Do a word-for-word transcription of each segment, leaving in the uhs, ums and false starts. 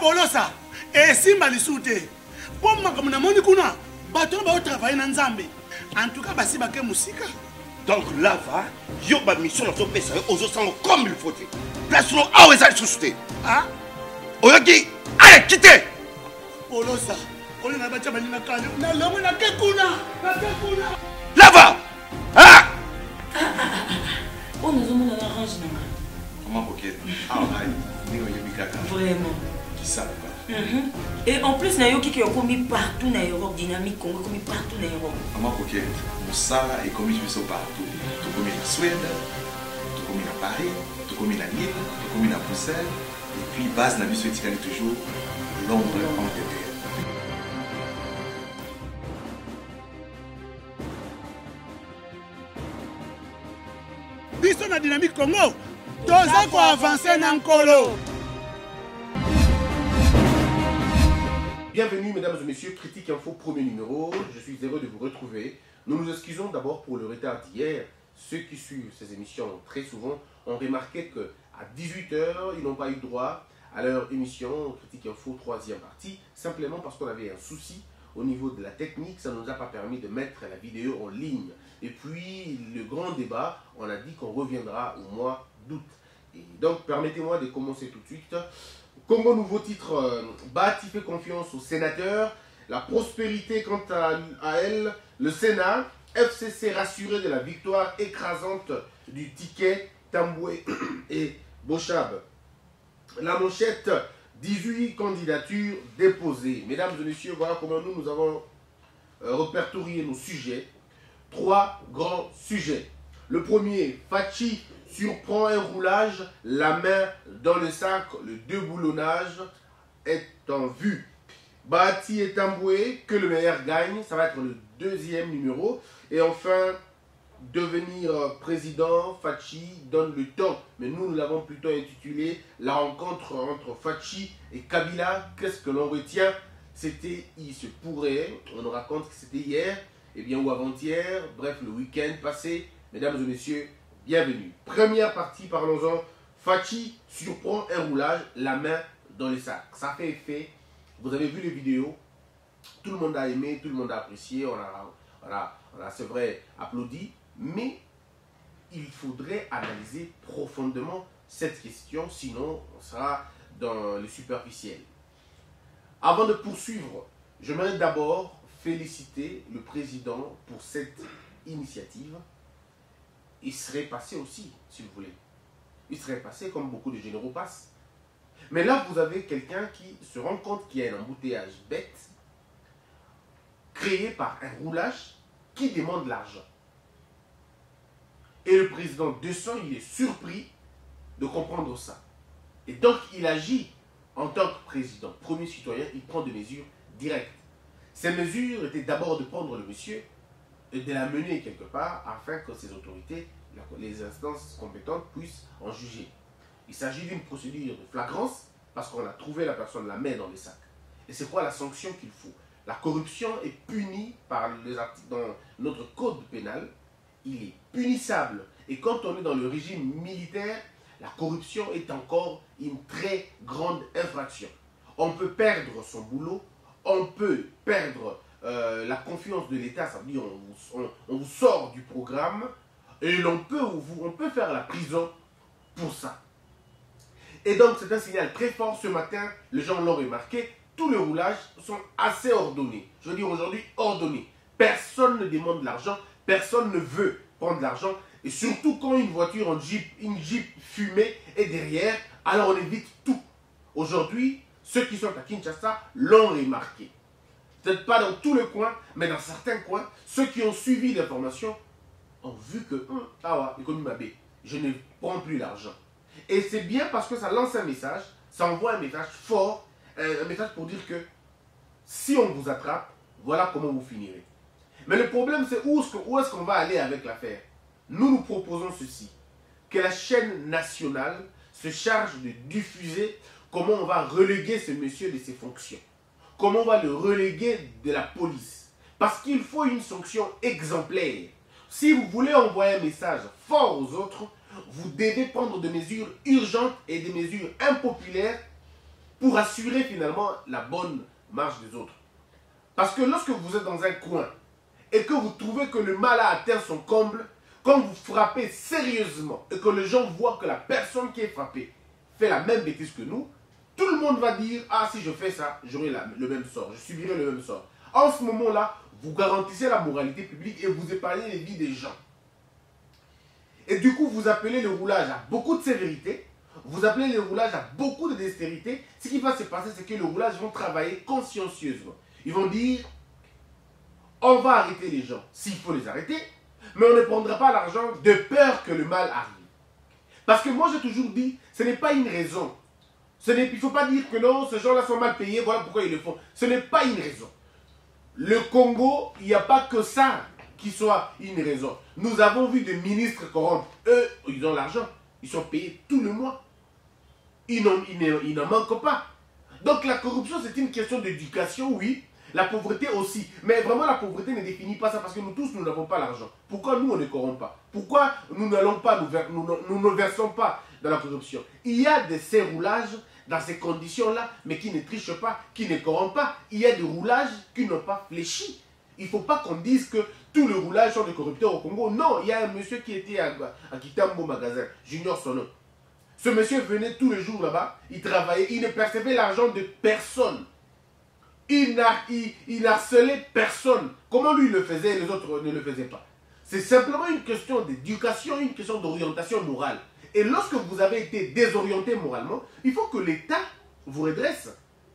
polosa et simba lisute. Pour moi comme na moni kuna, bato ba travailler na nzambe. En tout cas basi ba ke musika. Donc là va, yo ba mission na to pesa ozo sango comme il faut. Place lo awe za lisute. Ah? Oyoki, allez quitter. Polosa, on na ba tshaba ni na kale. Na lomo na ke kuna, na ke kuna. Là va. Ah! On nous montre la range nanga. Comment poker? Ah ouais. Ni oyoki kaka. Vraiment. Qui ça? Mm-hmm. Et en plus, Nayoki qui a commis partout dans l'Europe, dynamique, on a commis partout dans l'Europe. Maman Coquette, Moussala est commis partout. Tu as commis la Suède, tu as commis la Paris, tu as commis la Lille, tu as commis la Bruxelles, et puis base la vie soviétique toujours Londres en T T R. Bisson la dynamique Congo, deux ans qu'on avance dans le colo. Bienvenue mesdames et messieurs, Critique Info, premier numéro, je suis heureux de vous retrouver. Nous nous excusons d'abord pour le retard d'hier. Ceux qui suivent ces émissions très souvent ont remarqué qu'à dix-huit heures, ils n'ont pas eu droit à leur émission Critique Info, troisième partie, simplement parce qu'on avait un souci au niveau de la technique, ça ne nous a pas permis de mettre la vidéo en ligne. Et puis, le grand débat, on a dit qu'on reviendra au mois d'août. Et donc, permettez-moi de commencer tout de suite. Congo, nouveau titre, euh, Bati fait confiance aux sénateurs, la prospérité quant à, à elle, le Sénat, F C C rassuré de la victoire écrasante du ticket, Tamboué et Boshab. La manchette, dix-huit candidatures déposées. Mesdames et messieurs, voilà comment nous, nous avons euh, répertorié nos sujets. Trois grands sujets. Le premier, Fatshi surprend un roulage, la main dans le sac, le déboulonnage est en vue. Bati et Tamboué, que le meilleur gagne, ça va être le deuxième numéro. Et enfin, devenir président, Fatshi donne le temps. Mais nous, nous l'avons plutôt intitulé la rencontre entre Fatshi et Kabila. Qu'est-ce que l'on retient? C'était il se pourrait, on nous raconte que c'était hier, et eh bien ou avant-hier, bref, le week-end passé. Mesdames et messieurs, bienvenue. Première partie, parlons-en. Fatshi surprend un roulage, la main dans le sac. Ça fait effet. Vous avez vu les vidéos. Tout le monde a aimé, tout le monde a apprécié. On a, on a, on a c'est vrai, applaudi. Mais il faudrait analyser profondément cette question. Sinon, on sera dans le superficiel. Avant de poursuivre, j'aimerais d'abord féliciter le président pour cette initiative. Il serait passé aussi, si vous voulez. Il serait passé comme beaucoup de généraux passent. Mais là, vous avez quelqu'un qui se rend compte qu'il y a un embouteillage bête créé par un roulage qui demande l'argent. Et le président descend, il est surpris de comprendre ça. Et donc, il agit en tant que président, premier citoyen, il prend des mesures directes. Ces mesures étaient d'abord de prendre le monsieur et de la mener quelque part afin que ces autorités, les instances compétentes puissent en juger. Il s'agit d'une procédure de flagrance parce qu'on a trouvé la personne la main dans le sac. Et c'est quoi la sanction qu'il faut? La corruption est punie par les articles dans notre code pénal. Il est punissable. Et quand on est dans le régime militaire, la corruption est encore une très grande infraction. On peut perdre son boulot, on peut perdre Euh, la confiance de l'État, ça veut dire on, on, on vous sort du programme et l'on peut, on peut faire la prison pour ça. Et donc c'est un signal très fort ce matin, les gens l'ont remarqué, tous les roulages sont assez ordonnés. Je veux dire aujourd'hui ordonnés. Personne ne demande l'argent, personne ne veut prendre l'argent et surtout quand une voiture, une jeep, une jeep fumée est derrière, alors on évite tout. Aujourd'hui, ceux qui sont à Kinshasa l'ont remarqué. Peut-être pas dans tous les coins, mais dans certains coins, ceux qui ont suivi l'information ont vu que hum, ah ouais, économie mabé, je ne prends plus l'argent. Et c'est bien parce que ça lance un message, ça envoie un message fort, un message pour dire que si on vous attrape, voilà comment vous finirez. Mais le problème c'est où est-ce qu'on va aller avec l'affaire? Nous nous proposons ceci, que la chaîne nationale se charge de diffuser comment on va reléguer ce monsieur de ses fonctions. Comment on va le reléguer de la police? Parce qu'il faut une sanction exemplaire. Si vous voulez envoyer un message fort aux autres, vous devez prendre des mesures urgentes et des mesures impopulaires pour assurer finalement la bonne marche des autres. Parce que lorsque vous êtes dans un coin et que vous trouvez que le mal a atteint son comble, quand vous frappez sérieusement et que les gens voient que la personne qui est frappée fait la même bêtise que nous, tout le monde va dire « Ah, si je fais ça, j'aurai le même sort, je subirai le même sort. » En ce moment-là, vous garantissez la moralité publique et vous épargnez les vies des gens. Et du coup, vous appelez le roulage à beaucoup de sévérité, vous appelez le roulage à beaucoup de dextérité. Ce qui va se passer, c'est que le roulage vont travailler consciencieusement. Ils vont dire « On va arrêter les gens, s'il faut les arrêter, mais on ne prendra pas l'argent de peur que le mal arrive. » Parce que moi, j'ai toujours dit, ce n'est pas une raison. Ce n'est, il ne faut pas dire que non, ces gens-là sont mal payés, voilà pourquoi ils le font. Ce n'est pas une raison. Le Congo, il n'y a pas que ça qui soit une raison. Nous avons vu des ministres corrompre. Eux, ils ont l'argent. Ils sont payés tout le mois. Ils n'en manquent pas. Donc la corruption, c'est une question d'éducation, oui. La pauvreté aussi. Mais vraiment, la pauvreté ne définit pas ça parce que nous tous, nous n'avons pas l'argent. Pourquoi nous, on ne corrompt pas? Pourquoi nous n'allons pas, nous, ver... nous, nous ne versons pas dans la corruption? Il y a des ces roulages dans ces conditions-là, mais qui ne trichent pas, qui ne corrompent pas. Il y a des roulages qui n'ont pas fléchi. Il ne faut pas qu'on dise que tous les roulages sont des corrupteurs au Congo. Non, il y a un monsieur qui était à, à Kitambo magasin, j'ignore son nom. Ce monsieur venait tous les jours là-bas, il travaillait, il ne percevait l'argent de personne. Il n'a harcelé personne. Comment lui le faisait et les autres ne le faisaient pas? C'est simplement une question d'éducation, une question d'orientation morale. Et lorsque vous avez été désorienté moralement, il faut que l'État vous redresse.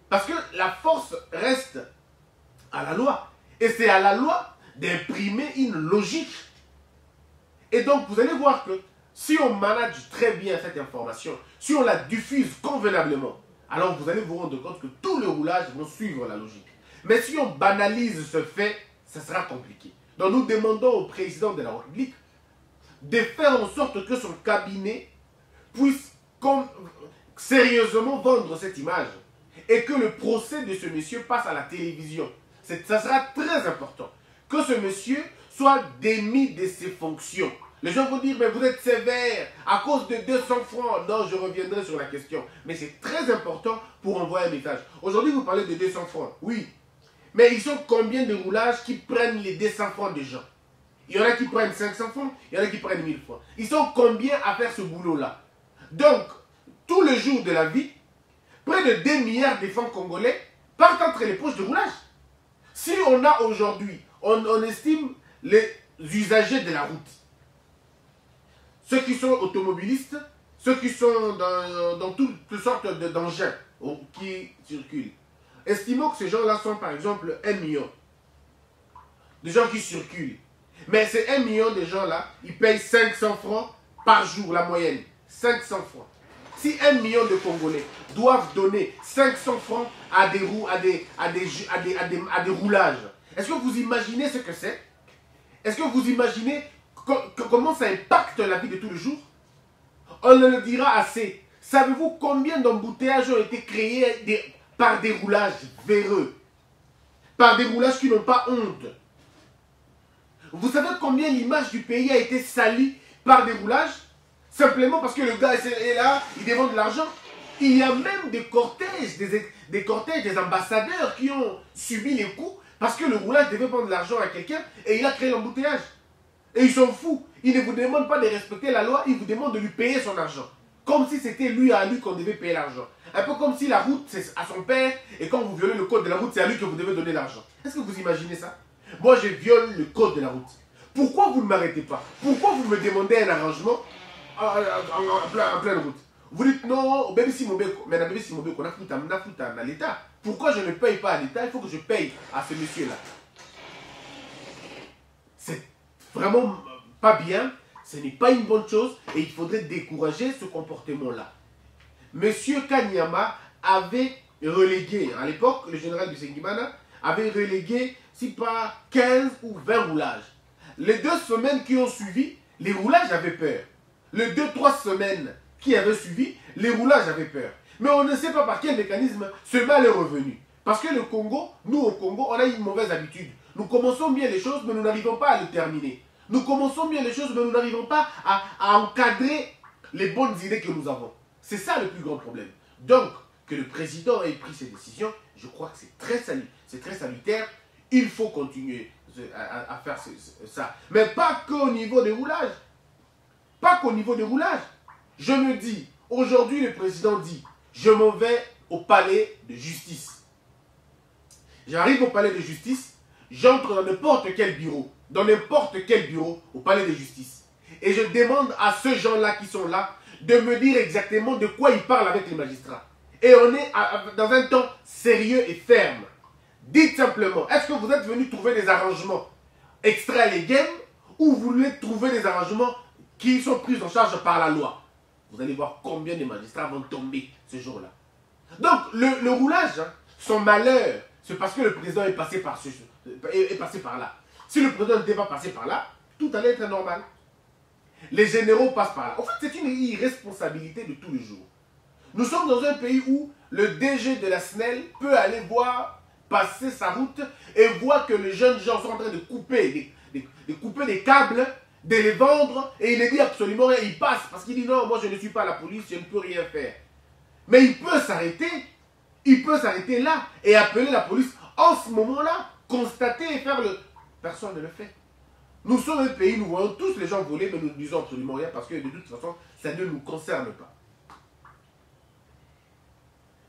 Parce que la force reste à la loi. Et c'est à la loi d'imprimer une logique. Et donc vous allez voir que si on manage très bien cette information, si on la diffuse convenablement, alors vous allez vous rendre compte que tous les roulages vont suivre la logique. Mais si on banalise ce fait, ça sera compliqué. Donc nous demandons au président de la République de faire en sorte que son cabinet puisse sérieusement vendre cette image et que le procès de ce monsieur passe à la télévision. Ça sera très important que ce monsieur soit démis de ses fonctions. Les gens vont dire, mais vous êtes sévère à cause de deux cents francs. Non, je reviendrai sur la question. Mais c'est très important pour envoyer un message. Aujourd'hui, vous parlez de deux cents francs. Oui. Mais ils sont combien de roulages qui prennent les deux cents francs des gens? Il y en a qui prennent cinq cents francs, il y en a qui prennent mille francs. Ils sont combien à faire ce boulot-là? Donc, tous les jours de la vie, près de deux milliards de francs congolais partent entre les poches de roulage. Si on a aujourd'hui, on, on estime les usagers de la route, ceux qui sont automobilistes, ceux qui sont dans, dans toutes sortes d'engins qui circulent. Estimons que ces gens-là sont par exemple un million de gens qui circulent. Mais ces un million de gens-là, ils payent cinq cents francs par jour, la moyenne. cinq cents francs. Si un million de Congolais doivent donner cinq cents francs à des roues, à des, à des, à des, à des, à des roulages, est-ce que vous imaginez ce que c'est? Est-ce que vous imaginez comment ça impacte la vie de tous les jours? On ne le dira assez. Savez-vous combien d'embouteillages ont été créés des, par des roulages véreux? Par des roulages qui n'ont pas honte? Vous savez combien l'image du pays a été salie par des roulages? Simplement parce que le gars est là, il demande de l'argent. Il y a même des cortèges, des, des cortèges, des ambassadeurs qui ont subi les coups parce que le roulage devait prendre de l'argent à quelqu'un et il a créé l'embouteillage. Et ils sont fous. Ils ne vous demandent pas de respecter la loi, ils vous demandent de lui payer son argent. Comme si c'était lui à lui qu'on devait payer l'argent. Un peu comme si la route, c'est à son père, et quand vous violez le code de la route, c'est à lui que vous devez donner l'argent. Est-ce que vous imaginez ça? Moi, je viole le code de la route. Pourquoi vous ne m'arrêtez pas? Pourquoi vous me demandez un arrangement en pleine route? Vous dites non, bébé Simobeko, mais la bébé Simobeko, on a foutu à l'État. Pourquoi je ne paye pas à l'État? Il faut que je paye à ce monsieur-là. C'est vraiment pas bien, ce n'est pas une bonne chose et il faudrait décourager ce comportement-là. Monsieur Kanyama avait relégué, à l'époque, le général du Sengimana avait relégué, si pas quinze ou vingt roulages. Les deux semaines qui ont suivi, les roulages avaient peur. Les deux, trois semaines qui avaient suivi, les roulages avaient peur. Mais on ne sait pas par quel mécanisme ce mal est revenu. Parce que le Congo, nous au Congo, on a une mauvaise habitude. Nous commençons bien les choses, mais nous n'arrivons pas à les terminer. Nous commençons bien les choses, mais nous n'arrivons pas à, à encadrer les bonnes idées que nous avons. C'est ça le plus grand problème. Donc, que le président ait pris ces décisions, je crois que c'est très, salut, très salutaire. Il faut continuer à, à faire ce, ce, ça. Mais pas qu'au niveau des roulages. Pas qu'au niveau des roulages. Je me dis, aujourd'hui le président dit, je m'en vais au palais de justice. J'arrive au palais de justice, j'entre dans n'importe quel bureau, dans n'importe quel bureau au palais de justice. Et je demande à ces gens-là qui sont là de me dire exactement de quoi ils parlent avec les magistrats. Et on est dans un temps sérieux et ferme. Dites simplement, est-ce que vous êtes venu trouver des arrangements extra légaux ou vous voulez trouver des arrangements qui sont pris en charge par la loi? Vous allez voir combien de magistrats vont tomber ce jour-là. Donc, le, le roulage, hein, son malheur, c'est parce que le président est passé par ce, est, est passé par là. Si le président n'était pas passé par là, tout allait être normal. Les généraux passent par là. En fait, c'est une irresponsabilité de tous les jours. Nous sommes dans un pays où le D G de la S N E L peut aller voir passer sa route et voir que les jeunes gens sont en train de couper des, des, de couper des câbles, de les vendre, et il ne dit absolument rien. Il passe parce qu'il dit non, moi je ne suis pas la police, je ne peux rien faire. Mais il peut s'arrêter, il peut s'arrêter là et appeler la police en ce moment-là, constater et faire le... Personne ne le fait. Nous sommes un pays, nous voyons tous les gens voler, mais nous ne disons absolument rien parce que de toute façon, ça ne nous concerne pas.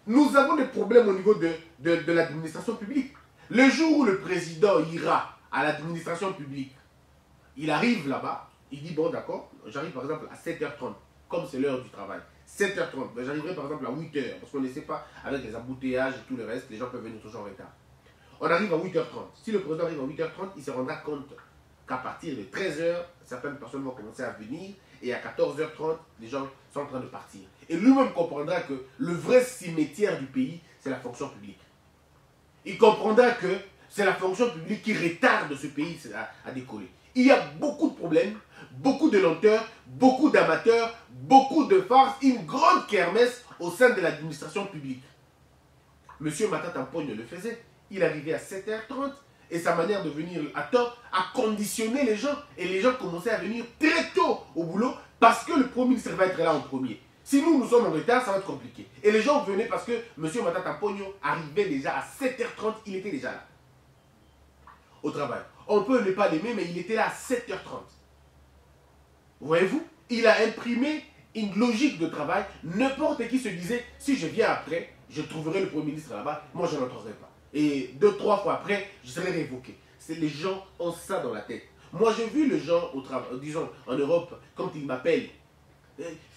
Nous avons des problèmes au niveau de, de, de l'administration publique. Le jour où le président ira à l'administration publique, il arrive là-bas, il dit bon d'accord, j'arrive par exemple à sept heures trente, comme c'est l'heure du travail. sept heures trente, ben, j'arriverai par exemple à huit heures, parce qu'on ne sait pas, avec les embouteillages et tout le reste, les gens peuvent venir toujours en retard. On arrive à huit heures trente. Si le président arrive à huit heures trente, il se rendra compte qu'à partir de treize heures, certaines personnes vont commencer à venir, et à quatorze heures trente, les gens sont en train de partir. Et lui-même comprendra que le vrai cimetière du pays, c'est la fonction publique. Il comprendra que c'est la fonction publique qui retarde ce pays à, à décoller. Il y a beaucoup de problèmes, beaucoup de lenteurs, beaucoup d'amateurs, beaucoup de farces, une grande kermesse au sein de l'administration publique. Monsieur Matata Ponyo le faisait. Il arrivait à sept heures trente et sa manière de venir à tort a conditionné les gens. Et les gens commençaient à venir très tôt au boulot parce que le Premier ministre va être là en premier. Si nous, nous sommes en retard, ça va être compliqué. Et les gens venaient parce que M. Matata Ponyo arrivait déjà à sept heures trente, il était déjà là, au travail. On peut ne pas l'aimer, mais il était là à sept heures trente. Voyez-vous, il a imprimé une logique de travail. N'importe qui se disait, si je viens après, je trouverai le Premier ministre là-bas, moi je n'entendrai pas. Et deux, trois fois après, je serai révoqué. Les gens ont ça dans la tête. Moi, j'ai vu les gens, au travail, disons, en Europe, quand ils m'appellent,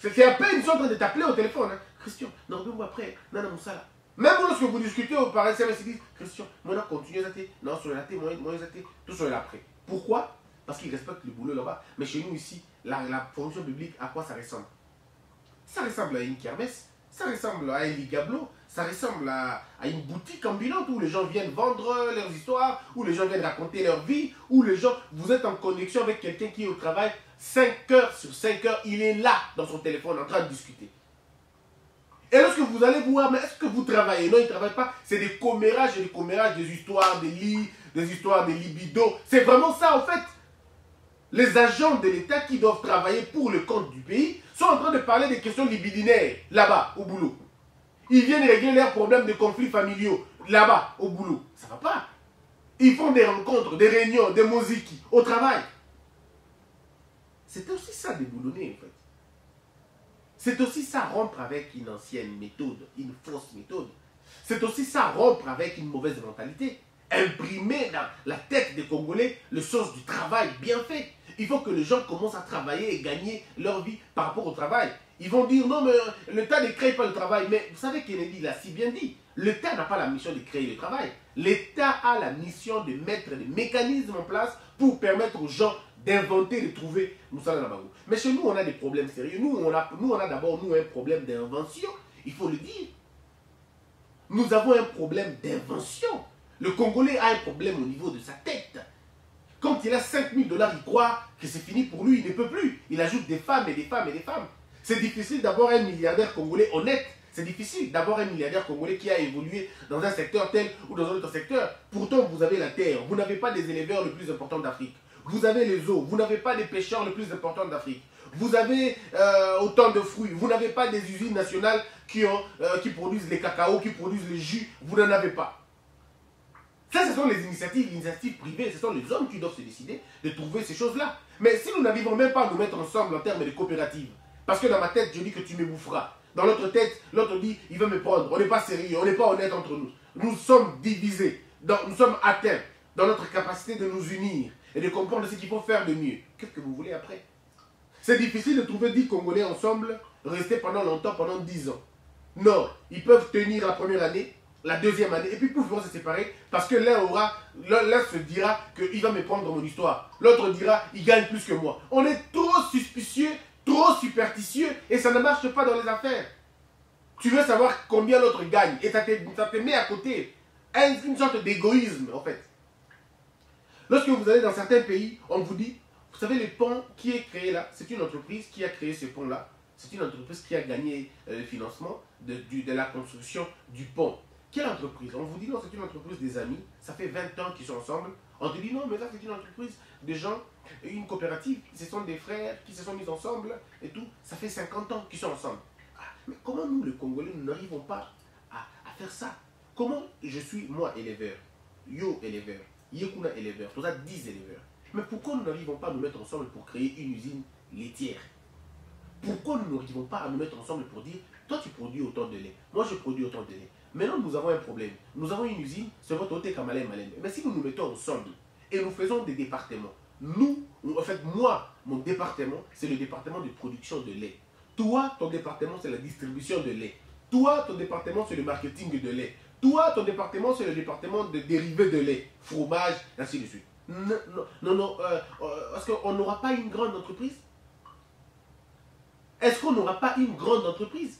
c'est à peine, ils sont en train de t'appeler au téléphone. Hein. Christian, non, deux mois après, non, non, ça là. Même lorsque vous discutez au par S M S, ils disent, Christian, moi, non, continuez à t'aider. Non, sur la thé, moi, moi, je tout sur l'après. Pourquoi? Parce qu'ils respectent le boulot là-bas. Mais chez nous, ici, la, la fonction publique, à quoi ça ressemble? Ça ressemble à une kermesse, ça ressemble à un ligablo, ça ressemble à, à une boutique ambulante où les gens viennent vendre leurs histoires, où les gens viennent raconter leur vie, où les gens, vous êtes en connexion avec quelqu'un qui est au travail, cinq heures sur cinq heures, il est là dans son téléphone en train de discuter. Et lorsque vous allez voir, mais est-ce que vous travaillez? Non, il ne travaille pas. C'est des commérages et des commérages, des histoires, des lits, des histoires, des libidos. C'est vraiment ça en fait. Les agents de l'État qui doivent travailler pour le compte du pays sont en train de parler des questions libidinaires là-bas au boulot. Ils viennent régler leurs problèmes de conflits familiaux là-bas au boulot. Ça ne va pas. Ils font des rencontres, des réunions, des mozikis au travail. C'est aussi ça déboulonner en fait. C'est aussi ça rompre avec une ancienne méthode, une fausse méthode. C'est aussi ça rompre avec une mauvaise mentalité. Imprimer dans la tête des Congolais le sens du travail bien fait. Il faut que les gens commencent à travailler et gagner leur vie par rapport au travail. Ils vont dire non mais l'État ne crée pas le travail. Mais vous savez Kennedy l'a si bien dit. L'État n'a pas la mission de créer le travail. L'État a la mission de mettre des mécanismes en place pour permettre aux gens d'inventer, de trouver. Mais chez nous on a des problèmes sérieux. Nous on a, nous, on a d'abord nous un problème d'invention. Il faut le dire. Nous avons un problème d'invention. Le Congolais a un problème au niveau de sa tête. Quand il a cinq mille dollars, il croit que c'est fini pour lui, il ne peut plus. Il ajoute des femmes et des femmes et des femmes. C'est difficile d'avoir un milliardaire congolais honnête. C'est difficile d'avoir un milliardaire congolais qui a évolué dans un secteur tel ou dans un autre secteur. Pourtant, vous avez la terre. Vous n'avez pas des éleveurs les plus importants d'Afrique. vous avez les eaux, vous n'avez pas les pêcheurs les plus importants d'Afrique. Vous avez euh, autant de fruits, vous n'avez pas des usines nationales qui, ont, euh, qui produisent les cacao, qui produisent les jus, vous n'en avez pas. Ça, ce sont les initiatives, les initiatives privées, ce sont les hommes qui doivent se décider de trouver ces choses-là. Mais si nous n'arrivons même pas à nous mettre ensemble en termes de coopératives, parce que dans ma tête, je dis que tu me boufferas. Dans l'autre tête, l'autre dit, il veut me prendre. On n'est pas sérieux, on n'est pas honnête entre nous. Nous sommes divisés, dans, nous sommes atteints dans notre capacité de nous unir et de comprendre ce qu'il faut faire de mieux. Qu'est-ce que vous voulez après? C'est difficile de trouver dix Congolais ensemble, rester pendant longtemps, pendant dix ans. Non, ils peuvent tenir la première année, la deuxième année, et puis pouf, ils vont se séparer, parce que l'un aura, l'un se dira qu'il va me prendre dans mon histoire. L'autre dira, il gagne plus que moi. On est trop suspicieux, trop superstitieux, et ça ne marche pas dans les affaires. Tu veux savoir combien l'autre gagne, et ça te, ça te met à côté. Une sorte d'égoïsme, en fait. Lorsque vous allez dans certains pays, on vous dit, vous savez, le pont qui est créé là, c'est une entreprise qui a créé ce pont-là. C'est une entreprise qui a gagné euh, le financement de, du, de la construction du pont. Quelle entreprise? On vous dit non, c'est une entreprise des amis, ça fait vingt ans qu'ils sont ensemble. On te dit non, mais là c'est une entreprise de gens, une coopérative, ce sont des frères qui se sont mis ensemble et tout. Ça fait cinquante ans qu'ils sont ensemble. Ah, mais comment nous, les Congolais, nous n'arrivons pas à, à faire ça? Comment je suis, moi, éleveur, yo éleveur, Yekuna éleveur, tout ça, dix éleveurs. Mais pourquoi nous n'arrivons pas à nous mettre ensemble pour créer une usine laitière? Pourquoi nous n'arrivons pas à nous mettre ensemble pour dire, toi tu produis autant de lait, moi je produis autant de lait. Maintenant nous avons un problème, nous avons une usine, c'est votre hôtel Kamalem Malem. Mais si nous nous mettons ensemble et nous faisons des départements, nous, en fait moi, mon département, c'est le département de production de lait. Toi, ton département, c'est la distribution de lait. Toi, ton département, c'est le marketing de lait. Toi, ton département, c'est le département de dérivés de lait, fromage, ainsi de suite. Non, non, non, euh, euh, est-ce qu'on n'aura pas une grande entreprise? Est-ce qu'on n'aura pas une grande entreprise?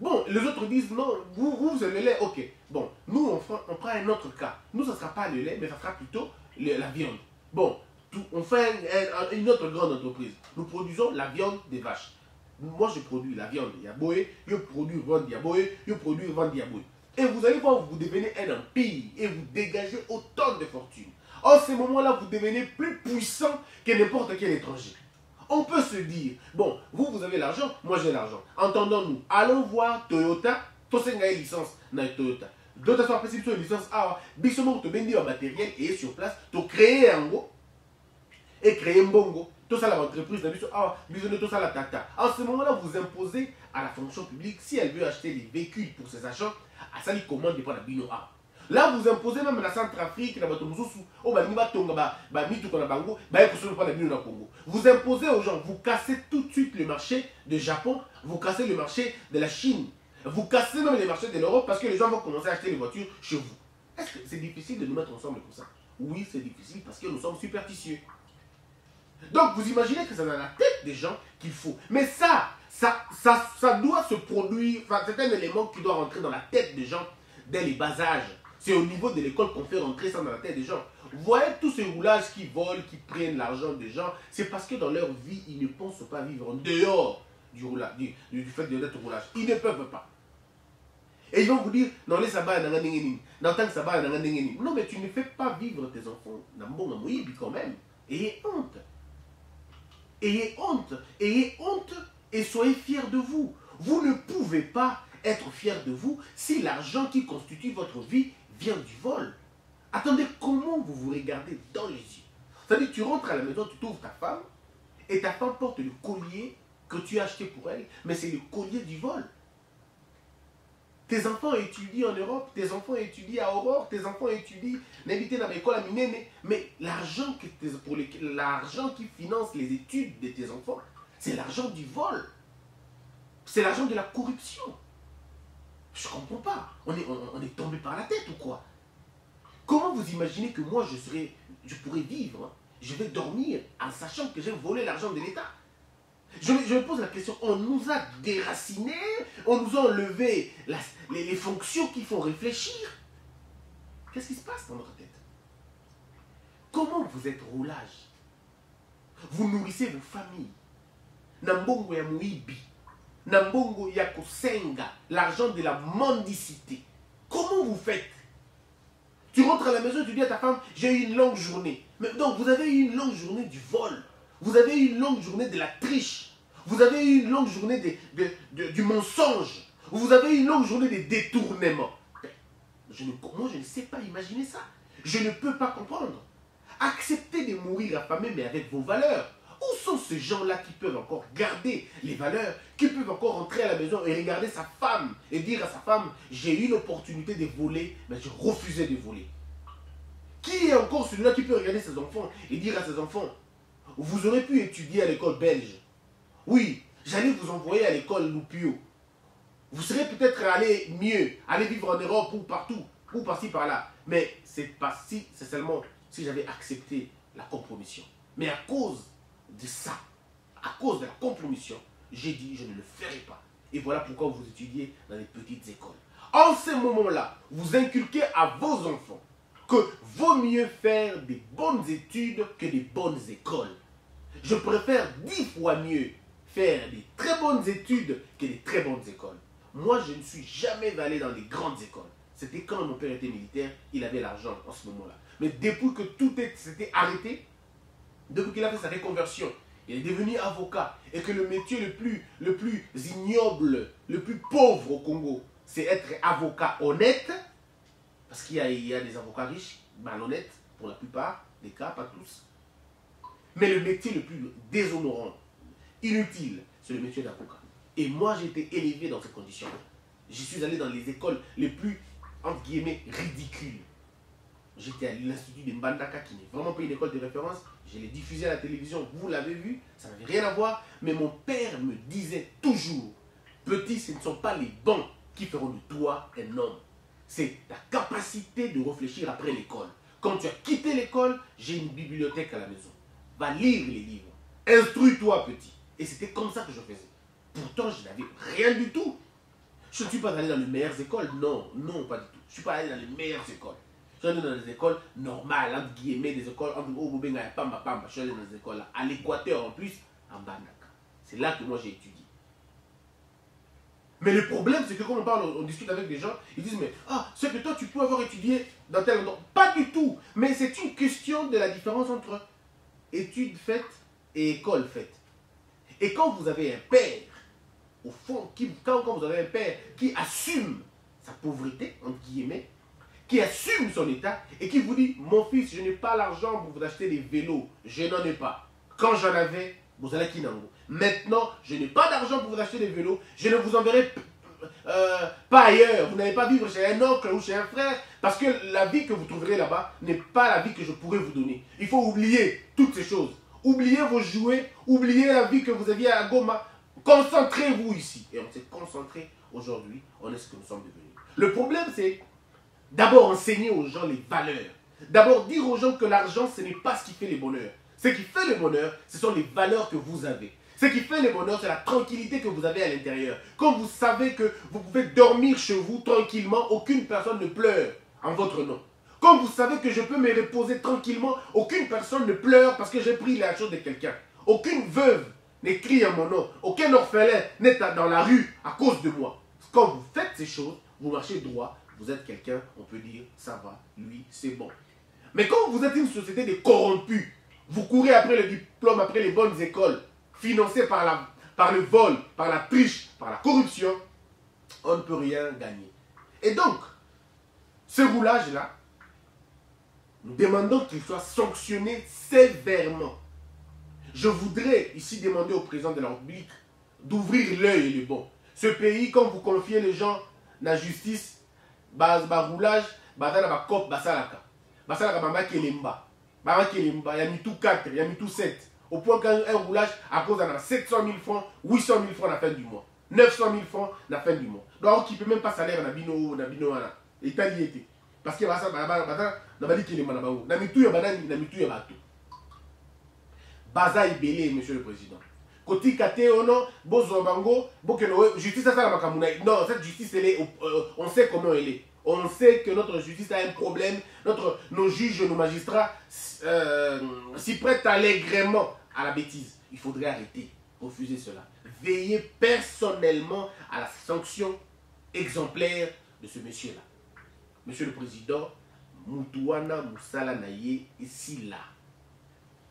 Bon, les autres disent non, vous, vous, c'est le lait, ok. Bon, nous, on, fera, on prend un autre cas. Nous, ça ne sera pas le lait, mais ça sera plutôt le, la viande. Bon, tout, on fait un, un, une autre grande entreprise. Nous produisons la viande des vaches. Moi, je produis la viande Yaboé, je produis viande Yaboé, je produis viande Yaboé. Et vous allez voir, vous devenez un empire et vous dégagez autant de fortune. En ce moment-là, vous devenez plus puissant que n'importe quel étranger. On peut se dire, bon, vous, vous avez l'argent, moi j'ai l'argent. Entendons-nous, allons voir Toyota, Tosenga et licence, non Toyota. D'autres sont possibles sur licence A, Bissomo, tu vendis un matériel et sur place, tu crées un go et créer un bongo. Tout ça, l'entreprise, tout ça, la tata. En ce moment-là, vous imposez à la fonction publique, si elle veut acheter des véhicules pour ses achats, à ça, il commande pour la Bino A. Là, vous imposez même la Centrafrique, la Batomoussou, au Baniba Tonga, Bamitouka Bango, Baïkousou, pas la Bino Congo. Vous imposez aux gens, vous cassez tout de suite le marché du Japon, vous cassez le marché de la Chine, vous cassez même les marchés de l'Europe parce que les gens vont commencer à acheter des voitures chez vous. Est-ce que c'est difficile de nous mettre ensemble comme ça? Oui, c'est difficile parce que nous sommes superstitieux. Donc, vous imaginez que c'est dans la tête des gens qu'il faut. Mais ça, ça, ça, ça doit se produire, enfin, c'est un élément qui doit rentrer dans la tête des gens dès les bas âges. C'est au niveau de l'école qu'on fait rentrer ça dans la tête des gens. Vous voyez tous ces roulages qui volent, qui prennent l'argent des gens, c'est parce que dans leur vie, ils ne pensent pas vivre en dehors du, roulage, du, du fait de notre roulage. Ils ne peuvent pas. Et ils vont vous dire, non, les sabats, non, tant que sabats, non, mais tu ne fais pas vivre tes enfants. Non, bon, oui, quand même. Ayez honte. Ayez honte, ayez honte et soyez fiers de vous. Vous ne pouvez pas être fiers de vous si l'argent qui constitue votre vie vient du vol. Attendez, comment vous vous regardez dans les yeux? C'est-à-dire que tu rentres à la maison, tu trouves ta femme et ta femme porte le collier que tu as acheté pour elle, mais c'est le collier du vol. Tes enfants étudient en Europe, tes enfants étudient à Aurore, tes enfants étudient, n'invitez dans l'école à Minene, mais l'argent qui finance les études de tes enfants, c'est l'argent du vol. C'est l'argent de la corruption. Je ne comprends pas. On est, on, on est tombé par la tête ou quoi? Comment vous imaginez que moi je, serais, je pourrais vivre, hein? Je vais dormir en sachant que j'ai volé l'argent de l'État? Je me, je me pose la question, on nous a déracinés, on nous a enlevé la, les, les fonctions qui font réfléchir. Qu'est-ce qui se passe dans notre tête? Comment vous êtes roulage? Vous nourrissez vos familles. Nambongo ya muibi, nambongo ya kosenga, l'argent de la mendicité. Comment vous faites? Tu rentres à la maison, tu dis à ta femme, j'ai eu une longue journée. Mais donc, vous avez eu une longue journée du vol. Vous avez eu une longue journée de la triche. Vous avez eu une longue journée de, de, de, du mensonge. Vous avez eu une longue journée de détournement. Je ne, moi, je ne sais pas imaginer ça. Je ne peux pas comprendre. Acceptez de mourir affamé, mais avec vos valeurs. Où sont ces gens-là qui peuvent encore garder les valeurs, qui peuvent encore rentrer à la maison et regarder sa femme et dire à sa femme, j'ai eu l'opportunité de voler, mais je refusais de voler. Qui est encore celui-là qui peut regarder ses enfants et dire à ses enfants, vous aurez pu étudier à l'école belge. Oui, j'allais vous envoyer à l'école Loupio. Vous serez peut-être allé mieux, aller vivre en Europe ou partout, ou par-ci, par-là. Mais c'est pas si, c'est seulement si j'avais accepté la compromission. Mais à cause de ça, à cause de la compromission, j'ai dit je ne le ferai pas. Et voilà pourquoi vous étudiez dans les petites écoles. En ce moment-là, vous inculquez à vos enfants que vaut mieux faire des bonnes études que des bonnes écoles. Je préfère dix fois mieux faire des très bonnes études que des très bonnes écoles. Moi, je ne suis jamais allé dans les grandes écoles. C'était quand mon père était militaire, il avait l'argent en ce moment-là. Mais depuis que tout s'était arrêté, depuis qu'il a fait sa reconversion, il est devenu avocat et que le métier le plus, le plus ignoble, le plus pauvre au Congo, c'est être avocat honnête, parce qu'il y, y a des avocats riches, malhonnêtes, pour la plupart des cas, pas tous. Mais le métier le plus déshonorant, inutile, c'est le métier d'avocat. Et moi, j'ai été élevé dans ces conditions-là. Je suis allé dans les écoles les plus, entre guillemets, ridicules. J'étais à l'institut de Mbandaka, qui n'est vraiment pas une école de référence. Je l'ai diffusé à la télévision, vous l'avez vu, ça n'avait rien à voir. Mais mon père me disait toujours, petit, ce ne sont pas les bancs qui feront de toi un homme. C'est ta capacité de réfléchir après l'école. Quand tu as quitté l'école, j'ai une bibliothèque à la maison. Va lire les livres. Instruis-toi, petit. Et c'était comme ça que je faisais. Pourtant, je n'avais rien du tout. Je ne suis pas allé dans les meilleures écoles. Non, non, pas du tout. Je ne suis pas allé dans les meilleures écoles. Je suis allé dans des écoles normales, entre guillemets, des écoles entre Obobenga et Pamba Pamba. Je suis allé dans des écoles à l'Équateur en plus, en Mbandaka. C'est là que moi j'ai étudié. Mais le problème, c'est que quand on parle, on discute avec des gens, ils disent, mais ah, c'est que toi, tu peux avoir étudié dans tel endroit. Pas du tout. Mais c'est une question de la différence entre études faites et écoles faites. Et quand vous avez un père, au fond, qui, quand, quand vous avez un père qui assume sa pauvreté, entre guillemets, qui assume son état et qui vous dit, mon fils, je n'ai pas l'argent pour vous acheter des vélos, je n'en ai pas. Quand j'en avais, vous allez Kinango. Maintenant, je n'ai pas d'argent pour vous acheter des vélos, je ne vous enverrai euh, pas ailleurs. Vous n'allez pas vivre chez un oncle ou chez un frère parce que la vie que vous trouverez là-bas n'est pas la vie que je pourrais vous donner. Il faut oublier toutes ces choses. Oubliez vos jouets, oubliez la vie que vous aviez à Goma. Concentrez-vous ici. Et on s'est concentré aujourd'hui, on est ce que nous sommes devenus. Le problème, c'est d'abord enseigner aux gens les valeurs. D'abord dire aux gens que l'argent, ce n'est pas ce qui fait le bonheur. Ce qui fait le bonheur, ce sont les valeurs que vous avez. Ce qui fait le bonheur, c'est la tranquillité que vous avez à l'intérieur. Quand vous savez que vous pouvez dormir chez vous tranquillement, aucune personne ne pleure en votre nom. Quand vous savez que je peux me reposer tranquillement, aucune personne ne pleure parce que j'ai pris la chose de quelqu'un. Aucune veuve n'écrit à mon nom. Aucun orphelin n'est dans la rue à cause de moi. Quand vous faites ces choses, vous marchez droit, vous êtes quelqu'un, on peut dire, ça va, lui, c'est bon. Mais quand vous êtes une société de corrompus, vous courez après le diplôme, après les bonnes écoles, financées par, la, par le vol, par la triche, par la corruption, on ne peut rien gagner. Et donc, ce roulage-là, nous demandons qu'il soit sanctionné sévèrement. Je voudrais ici demander au président de la République d'ouvrir l'œil et le bon. Ce pays, quand vous confiez les gens la justice, le roulage, le cop, le salaka. Le salaka, c'est il y a mis tout quatre, il y a mis tout sept. Au point qu'un roulage, à cause d'un sept cent mille francs, huit cent mille francs à la fin du mois, neuf cent mille francs à la fin du mois. Donc, qui ne peut même pas salaire dans le bino, et il y était. Parce que ça, Baza Ibélé, monsieur le président. Koti Kate Ono, Bozombango, Bokeno, justice à Salamakamuna. Non, cette justice, elle est, euh, on sait comment elle est. On sait que notre justice a un problème. Notre, nos juges, nos magistrats euh, s'y prêtent allègrement à la bêtise. Il faudrait arrêter, refuser cela. Veillez personnellement à la sanction exemplaire de ce monsieur-là. Monsieur le président, Moutouana Moussala Naye ici là,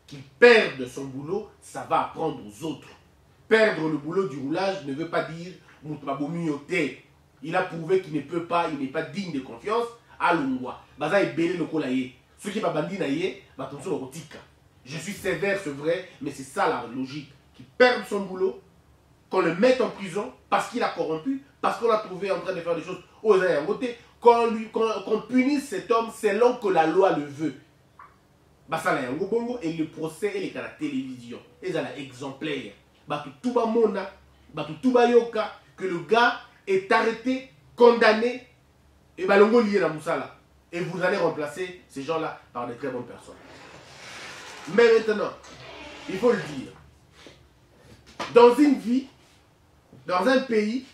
qui perd de son boulot, ça va apprendre aux autres. Perdre le boulot du roulage ne veut pas dire Moutouabomioté. Il a prouvé qu'il ne peut pas, il n'est pas digne de confiance à l'Ongoa. Baza est belé le colaye. Ce qui va bandi naye, va tomber sur le rotica. Je suis sévère, c'est vrai, mais c'est ça la logique. Qu'il perde son boulot, qu'on le mette en prison parce qu'il a corrompu, parce qu'on l'a trouvé en train de faire des choses aux ayants côté, qu'on qu'on punisse cet homme selon que la loi le veut. Basala yango bongo et le procès et les la télévision, et ça la exemplaire. Batu tuba mona, batu tuba yoka que le gars est arrêté, condamné et balongo lié la moussala. Et vous allez remplacer ces gens-là par des très bonnes personnes. Mais maintenant, il faut le dire. Dans une vie, dans un pays,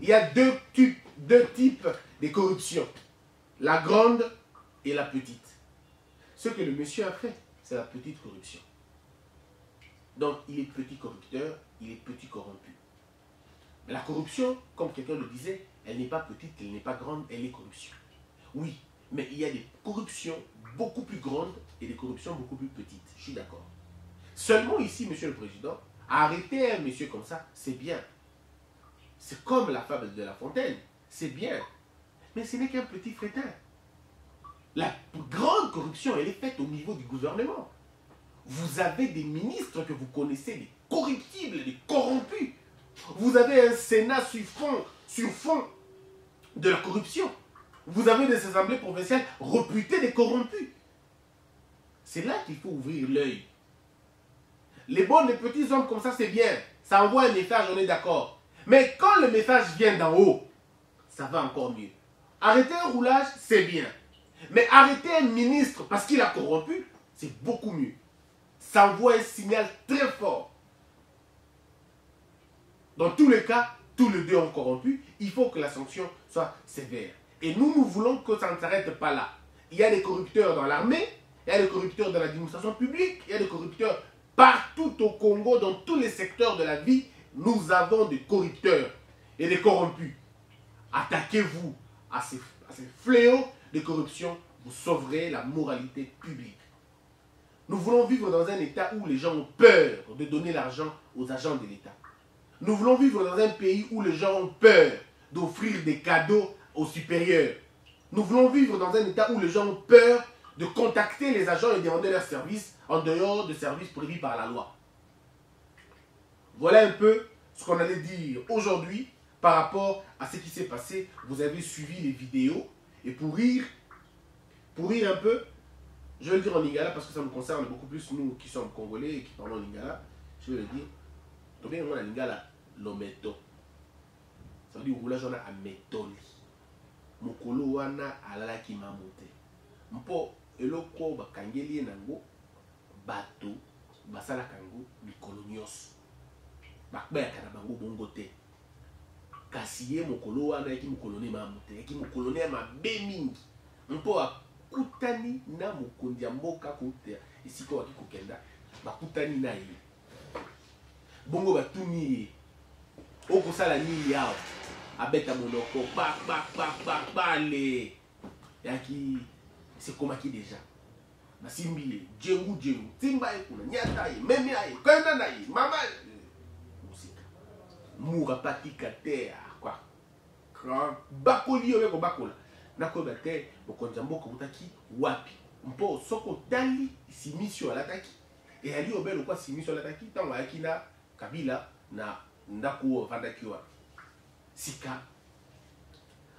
il y a deux types, deux types de corruption. La grande et la petite. Ce que le monsieur a fait, c'est la petite corruption. Donc, il est petit corrupteur, il est petit corrompu. Mais la corruption, comme quelqu'un le disait, elle n'est pas petite, elle n'est pas grande, elle est corruption. Oui, mais il y a des corruptions beaucoup plus grandes et des corruptions beaucoup plus petites. Je suis d'accord. Seulement ici, monsieur le président, arrêter un monsieur comme ça, c'est bien. C'est comme la fable de La Fontaine, c'est bien. Mais ce n'est qu'un petit frétin. La grande corruption, elle est faite au niveau du gouvernement. Vous avez des ministres que vous connaissez, des corruptibles, des corrompus. Vous avez un Sénat sur fond, sur fond de la corruption. Vous avez des assemblées provinciales reputées des corrompus. C'est là qu'il faut ouvrir l'œil. Les bons, les petits hommes comme ça, c'est bien. Ça envoie un message, on est d'accord. Mais quand le message vient d'en haut, ça va encore mieux. Arrêter un roulage, c'est bien. Mais arrêter un ministre parce qu'il a corrompu, c'est beaucoup mieux. Ça envoie un signal très fort. Dans tous les cas, tous les deux ont corrompu. Il faut que la sanction soit sévère. Et nous, nous voulons que ça ne s'arrête pas là. Il y a des corrupteurs dans l'armée, il y a des corrupteurs dans l'administration publique, il y a des corrupteurs partout au Congo, dans tous les secteurs de la vie. Nous avons des corrupteurs et des corrompus. Attaquez-vous à ces, à ces fléaux de corruption, vous sauverez la moralité publique. Nous voulons vivre dans un État où les gens ont peur de donner l'argent aux agents de l'État. Nous voulons vivre dans un pays où les gens ont peur d'offrir des cadeaux aux supérieurs. Nous voulons vivre dans un État où les gens ont peur de contacter les agents et de demander leurs services en dehors de services prévus par la loi. Voilà un peu ce qu'on allait dire aujourd'hui par rapport à ce qui s'est passé. Vous avez suivi les vidéos et pour rire, pour rire un peu, je vais le dire en lingala parce que ça me concerne beaucoup plus nous qui sommes congolais et qui parlons lingala. Je vais le dire. Donc bien on a lingala lometo. Ça veut dire roulage on a ametoli. Mokolo wana alala ki mamote. Mpo eloko ba kangeli nango bato basala kango mikolonios. Bakba ya kanabango bongote. Kasiye mokolo wana yaki mokoloni mamote. Yaki mokoloni ma bemingi. Mpo a kutani na mokondia mboka kote esiko waki kokenda bakutani na ye bongo batuni ye okosala nini yao abeta monoko pa pa pa pa bale yaki sekomaki deja basimbi ye djengu djengu timba ye kuna nyata ye meme ye kenda na ye mama musika mura patika te akwa bakoli yo ko bakola nakoba te bokonza mboko butaki wapi mpo soko dali simisio alataki et ali obelo kwa simisio alataki tango ayaki na Kabila na ndako ovandaki wa sika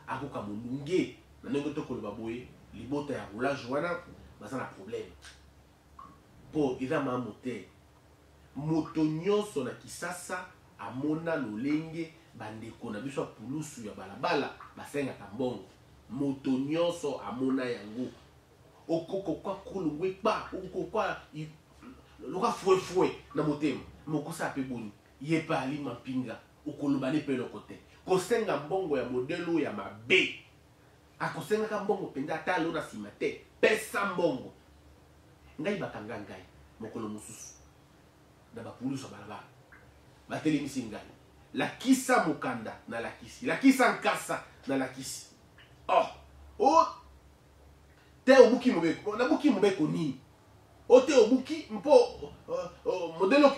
akoka mulunge na ndenge tokoloba boye libota ya roulage wana baza na problème mpo eza maamo te moto nyonso na Kinshasa amona lolenge bandeko na biso ya pulusu ya balabala basengaka mbongo. Moto nyonso amona yango okoko kwa kulungwe pa okoko kwa loka fwe fwe na motema mokosa pe boni ye pa ali mapinga okolobane pe lokote kosenga mbongo ya modelo ya mabe akosenga ka mbongo penda talo na simate pesa mbongo ngai bakanga ngai mokolo mususu na bapulusa balaba bateli misingai la kisa mukanda na la kisi la kisa nkasa na la kisi. Oh, oh, Te obuki mobeko, na buki mobeko ni. O te obuki mpo modelo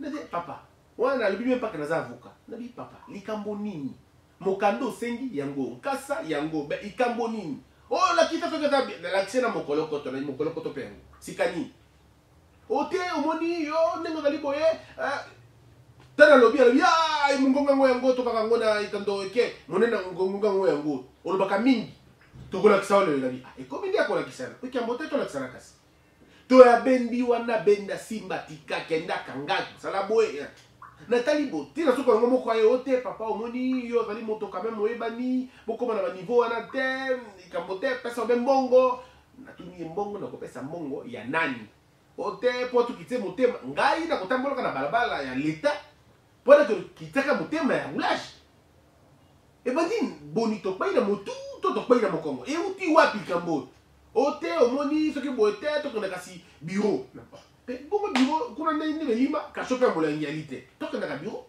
na te papa. Wana alibi même pas que naza avocat. Na bi papa, likambo nini? Mokando sengi yango, kasa yango, be ikambo nini? Oh la kita toka ta l'accès na mokolo ko to na mokolo ko to pengo. Sikani. O te omoni yo nengo daliboye. Tana lobi alobi ay mungonga ngo yango to kaka ngona ikando eke. Monena ngonga ngo yango. O baka mingi. Tout le monde et comme il y a un qui s'en va, il y a un peu de temps. Il y a un peu de temps. Il y a Toto pays na Congo. Et où tu vois Pikambo? Ote omoni soki boete to kona kasi bureau. Mais bon bureau kuna na ni lima ka choka mo la réalité. To kona ka bureau.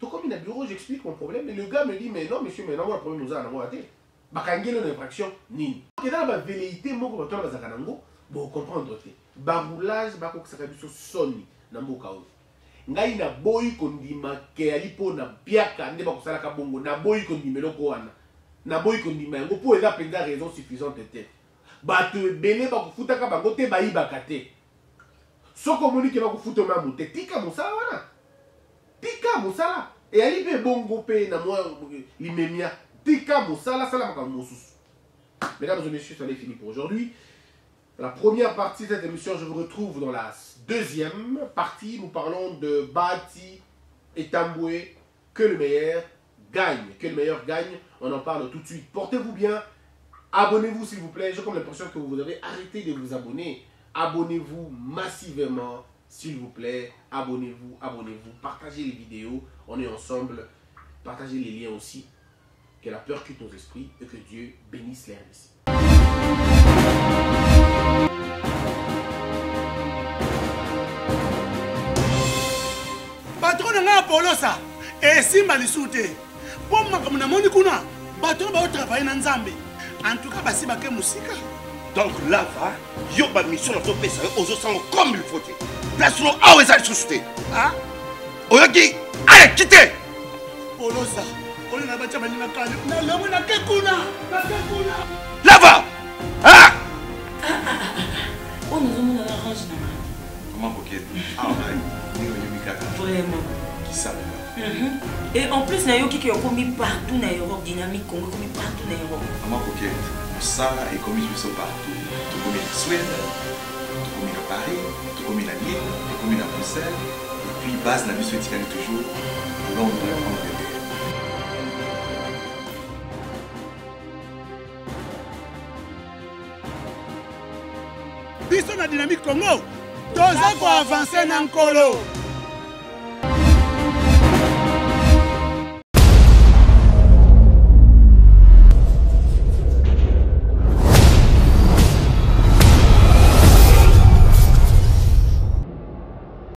To comme na bureau, j'explique mon problème et le gars me dit mais non monsieur mais non moi problème nous a na moi até. Bakangelo na infraction nini. Ke dans ba velléité moko bato ba zakanango, bo comprendre te. Ba roulage ba ko saka biso soni na mboka o. Ngai na boy kondima ke alipo na biaka nde ba ko sala ka bongo na boy kondimelo ko wana. Na boy kondima ngo po eza penza raison suffisante te. Bato ebele ba kufutaka bango te ba ibaka te. Soko moni ke ba kufuta mamu te tika musala wana. Tika musala e ali pe bongo pe na moi limemia. Tika musala sala maka mususu. Mesdames et messieurs, ça en est fini pour aujourd'hui. La première partie de cette émission, je vous retrouve dans la deuxième partie. Nous parlons de Bahati et Tamboué, que le meilleur gagne, que le meilleur gagne, on en parle tout de suite. Portez-vous bien, abonnez-vous s'il vous plaît. J'ai comme l'impression que vous avez arrêté de vous abonner. Abonnez-vous massivement s'il vous plaît. Abonnez-vous, abonnez-vous, partagez les vidéos, on est ensemble. Partagez les liens aussi. Que la peur quitte nos esprits et que Dieu bénisse les réussites. Patron n'a pas polo ça. Et si malisouté. Bon, comme nous avons travaillé dans Zambie. En tout cas, nous avons musique. Donc là, il y a une mission de faire aux autres comme il faut. Place nous à les soucier. Ah? Oyaki, allez, quittez! Polosa, on a battu la là-bas! Ah! On nous a arrangé. Comment vous êtes? Ah, vraiment. Qui ça? Mm-hmm. Et en plus, il y a des qui ont mis partout dans l'Europe, dynamique, Congo, commis partout dans l'Europe. Maman Coquette, ça est commis sur partout. Tu commis en Suède, tu commis à Paris, tu commis à Lille, tu commis à Bruxelles, et puis base la vie suédoise toujours pour Londres, Angleterre. Puis on a dynamique Congo, deux ans pour avancer dans le Colo.